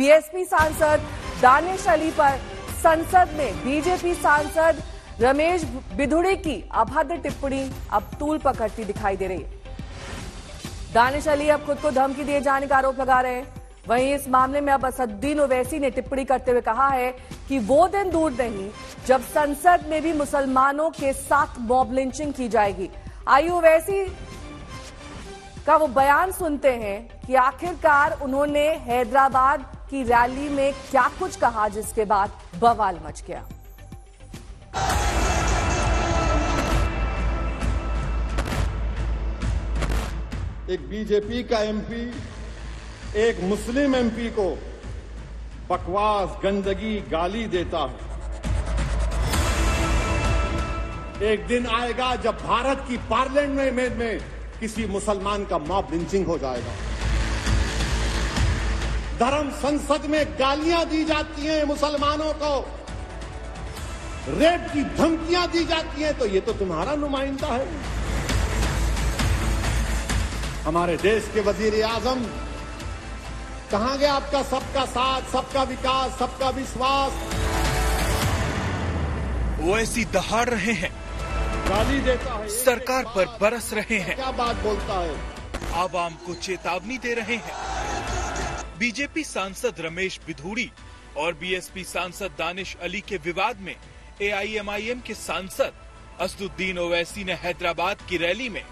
BSP सांसद दानिश अली पर संसद में बीजेपी सांसद रमेश बिधूड़ी की अभद्र टिप्पणी अब तूल पकड़ती दिखाई दे रही है। दानिश अली अब खुद को धमकी दिए जाने का आरोप लगा रहे हैं। वहीं इस मामले में अब असदुद्दीन ओवैसी ने टिप्पणी करते हुए कहा है कि वो दिन दूर नहीं जब संसद में भी मुसलमानों के साथ मॉब लिंचिंग की जाएगी। आइए ओवैसी का वो बयान सुनते हैं कि आखिरकार उन्होंने हैदराबाद की रैली में क्या कुछ कहा जिसके बाद बवाल मच गया। एक बीजेपी का एमपी एक मुस्लिम एमपी को बकवास, गंदगी, गाली देता है। एक दिन आएगा जब भारत की पार्लियामेंट में किसी मुसलमान का मॉब लिंचिंग हो जाएगा। धर्म संसद में गालियां दी जाती हैं, मुसलमानों को रेप की धमकियां दी जाती हैं, तो ये तो तुम्हारा नुमाइंदा है। हमारे देश के वजीर आजम कहां गया? आपका सबका साथ, सबका विकास, सबका विश्वास। ओवैसी दहाड़ रहे हैं, गाली देता है, सरकार पर बरस रहे हैं, क्या बात बोलता है, आवाम को चेतावनी दे रहे हैं। बीजेपी सांसद रमेश बिधूड़ी और बीएसपी सांसद दानिश अली के विवाद में एआईएमआईएम के सांसद असदुद्दीन ओवैसी ने हैदराबाद की रैली में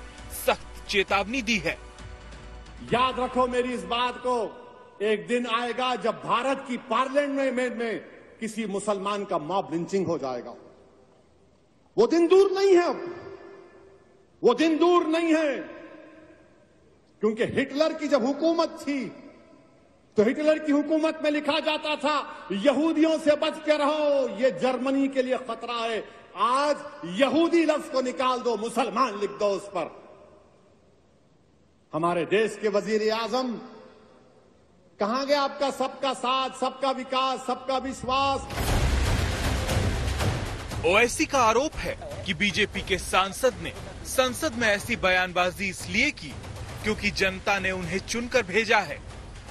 सख्त चेतावनी दी है। याद रखो मेरी इस बात को, एक दिन आएगा जब भारत की पार्लियामेंट में किसी मुसलमान का मॉब लिंचिंग हो जाएगा। वो दिन दूर नहीं है, वो दिन दूर नहीं है, क्योंकि हिटलर की जब हुकूमत थी तो हिटलर की हुकूमत में लिखा जाता था यहूदियों से बच के रहो, ये जर्मनी के लिए खतरा है। आज यहूदी लफ्ज को निकाल दो, मुसलमान लिख दो उस पर। हमारे देश के वजीर आजम कहां गया? आपका सबका साथ, सबका विकास, सबका विश्वास। ओवैसी का आरोप है कि बीजेपी के सांसद ने संसद में ऐसी बयानबाजी इसलिए की क्योंकि जनता ने उन्हें चुनकर भेजा है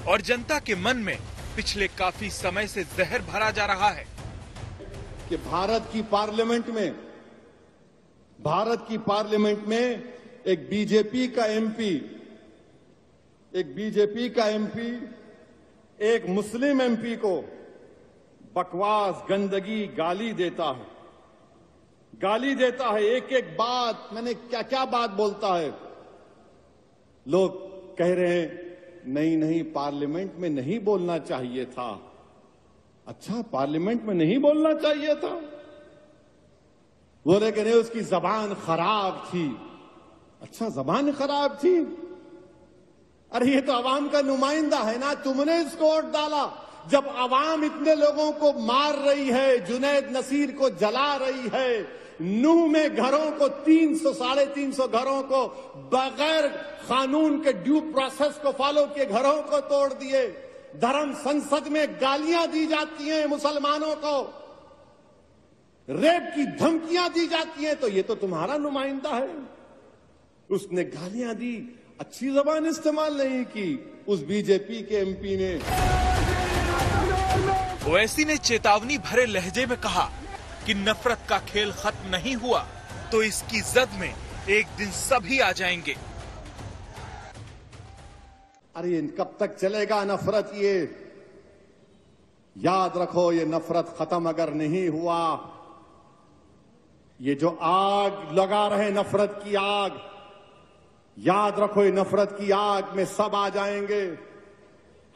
और जनता के मन में पिछले काफी समय से जहर भरा जा रहा है कि भारत की पार्लियामेंट में एक बीजेपी का एमपी एक मुस्लिम एमपी को बकवास, गंदगी, गाली देता है, गाली देता है। एक एक बात, मैंने क्या क्या बात बोलता है। लोग कह रहे हैं नहीं पार्लियामेंट में नहीं बोलना चाहिए था। अच्छा, पार्लियामेंट में नहीं बोलना चाहिए था? बोले कह रहे उसकी जबान खराब थी। अच्छा, जबान खराब थी? अरे ये तो अवाम का नुमाइंदा है ना, तुमने इसको वोट डाला। जब अवाम इतने लोगों को मार रही है, जुनैद नसीर को जला रही है, नूह में घरों को 300-350 घरों को बगैर कानून के ड्यू प्रोसेस को फॉलो किए घरों को तोड़ दिए, धर्म संसद में गालियां दी जाती हैं, मुसलमानों को रेप की धमकियां दी जाती हैं, तो ये तो तुम्हारा नुमाइंदा है। उसने गालियां दी, अच्छी जबान इस्तेमाल नहीं की उस बीजेपी के एमपी ने। ओवैसी ने चेतावनी भरे लहजे में कहा कि नफरत का खेल खत्म नहीं हुआ तो इसकी जद में एक दिन सभी आ जाएंगे। अरे कब तक चलेगा नफरत ये? याद रखो, ये नफरत खत्म अगर नहीं हुआ, ये जो आग लगा रहे नफरत की आग, याद रखो ये नफरत की आग में सब आ जाएंगे।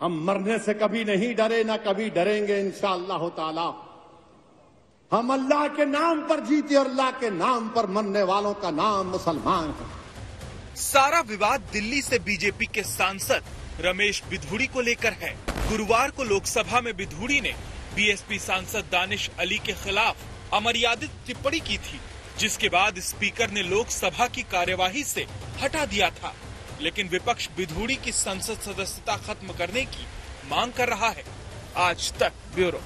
हम मरने से कभी नहीं डरे, ना कभी डरेंगे इंशाअल्लाह ताला। हम अल्लाह के नाम पर जीते और अल्लाह के नाम पर मरने वालों का नाम मुसलमान है। सारा विवाद दिल्ली से बीजेपी के सांसद रमेश बिधूड़ी को लेकर है। गुरुवार को लोकसभा में बिधूड़ी ने बीएसपी सांसद दानिश अली के खिलाफ अमर्यादित टिप्पणी की थी, जिसके बाद स्पीकर ने लोकसभा की कार्यवाही से हटा दिया था, लेकिन विपक्ष बिधूड़ी की संसद सदस्यता खत्म करने की मांग कर रहा है। आज तक ब्यूरो।